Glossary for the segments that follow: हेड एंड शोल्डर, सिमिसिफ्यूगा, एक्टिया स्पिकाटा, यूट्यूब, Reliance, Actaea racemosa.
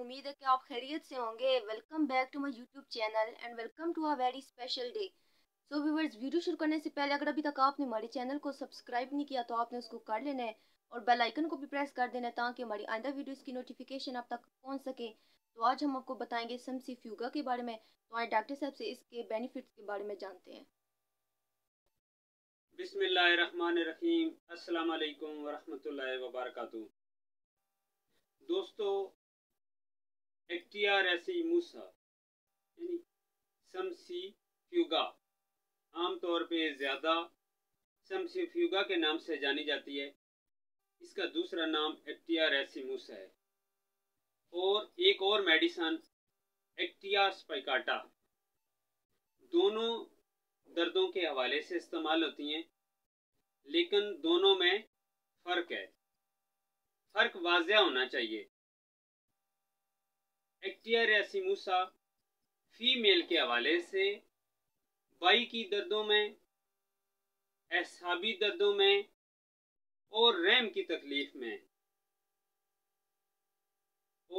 उम्मीद है कि आप खैरियत से होंगे। Welcome back to my यूट्यूब channel and welcome to a very special day. So viewers, video शुरू करने से पहले अगर अभी तक आपने हमारे चैनल को सब्सक्राइब नहीं किया तो आपने उसको कर लेना है और बेल आइकन को भी प्रेस कर देना है ताकि हमारी आइंदा वीडियोस की नोटिफिकेशन आप तक पहुँच सके। तो आज हम आपको बताएंगे सिमिसिफ्यूगा के बारे में, तो आइए डॉक्टर साहब से इसके बेनिफिट्स के बारे में जानते हैं। बिस्मिल्लाहिर्रहमानिर्रहीम, अस्सलाम वालेकुम वरहमतुल्लाहि वबरकातुहू। दोस्तों, एक्टिया रेसीमोसा यानी सिमिसिफ्यूगा आमतौर पे ज़्यादा सिमिसिफ्यूगा के नाम से जानी जाती है। इसका दूसरा नाम एक्टिया रेसीमोसा है और एक और मेडिसन एक्टिया स्पिकाटा, दोनों दर्दों के हवाले से इस्तेमाल होती हैं, लेकिन दोनों में फ़र्क है। फ़र्क वाज़ेह होना चाहिए। एक्टिया रेसीमोसा फीमेल के हवाले से बाई की दर्दों में, एसाबी दर्दों में और रैम की तकलीफ में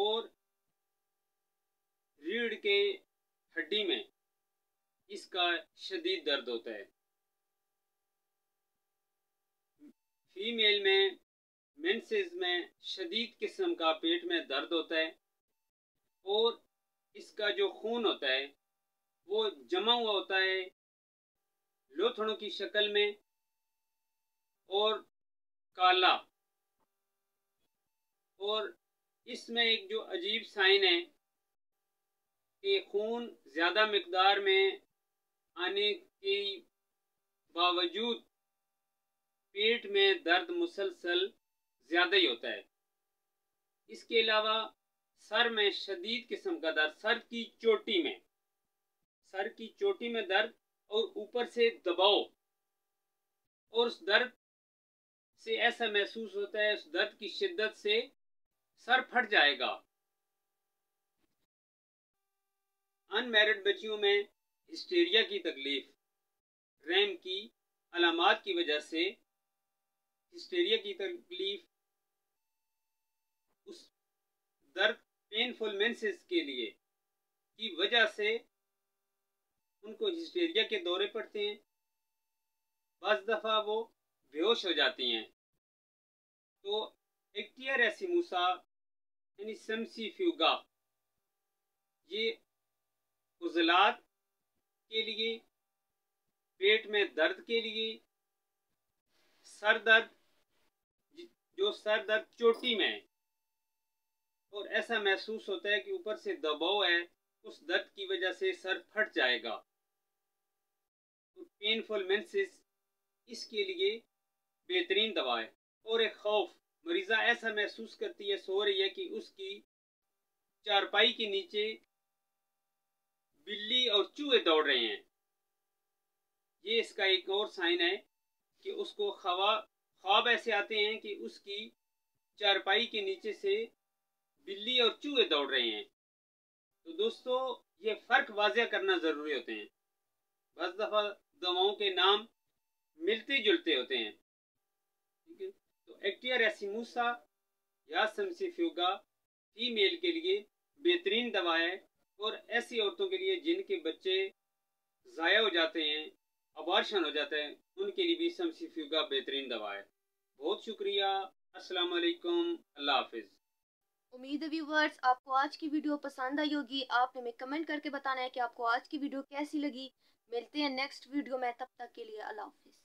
और रीढ़ के हड्डी में इसका शदीद दर्द होता है। फीमेल में मेंसेस में शदीद किस्म का पेट में दर्द होता है और इसका जो खून होता है वो जमा हुआ होता है लोथड़ों की शक्ल में और काला, और इसमें एक जो अजीब साइन है कि खून ज़्यादा मिकदार में आने के बावजूद पेट में दर्द मुसलसल ज़्यादा ही होता है। इसके अलावा सर में शदीद किस्म का दर्द, सर की चोटी में दर्द और ऊपर से दबाव, और उस दर्द से ऐसा महसूस होता है, उस दर्द की शिद्दत से सर फट जाएगा। अनमैरिड बच्चियों में हिस्टेरिया की तकलीफ, रैम की अलामात की वजह से हिस्टेरिया की तकलीफ, उस दर्द पेनफुल मेंसेस के लिए की वजह से उनको हिस्टेरिया के दौरे पड़ते हैं, बस दफ़ा वो बेहोश हो जाती हैं। तो एक्टिया रेसीमोसा यानी सिमिसिफ्यूगा ये उजलात के लिए, पेट में दर्द के लिए, सर दर्द जो सर दर्द चोटी में है और ऐसा महसूस होता है कि ऊपर से दबाव है, उस दर्द की वजह से सर फट जाएगा, पेनफुल मेंसेस, इसके लिए बेहतरीन दवा है। और एक खौफ, मरीज़ा ऐसा महसूस करती है सो रही है कि उसकी चारपाई के नीचे बिल्ली और चूहे दौड़ रहे हैं। ये इसका एक और साइन है कि उसको ख्वाब ऐसे आते हैं कि उसकी चारपाई के नीचे से बिल्ली और चूहे दौड़ रहे हैं। तो दोस्तों, ये फ़र्क वाज़ेह करना ज़रूरी होते हैं। बस दफ़ा दवाओं के नाम मिलते जुलते होते हैं, ठीक है। तो एक्टिया रेसीमोसा या सिमिसिफ्यूगा फीमेल के लिए बेहतरीन दवा है और ऐसी औरतों के लिए जिनके बच्चे ज़ाया हो जाते हैं, अबार्शन हो जाते हैं, उनके लिए भी सिमिसिफ्यूगा बेहतरीन दवा है। बहुत शुक्रिया, अस्सलाम वालेकुम, अल्लाह हाफिज़। उम्मीद है व्यूवर्स आपको आज की वीडियो पसंद आई होगी। आपने हमें कमेंट करके बताना है कि आपको आज की वीडियो कैसी लगी। मिलते हैं नेक्स्ट वीडियो में, तब तक के लिए अल्लाह हाफिज़।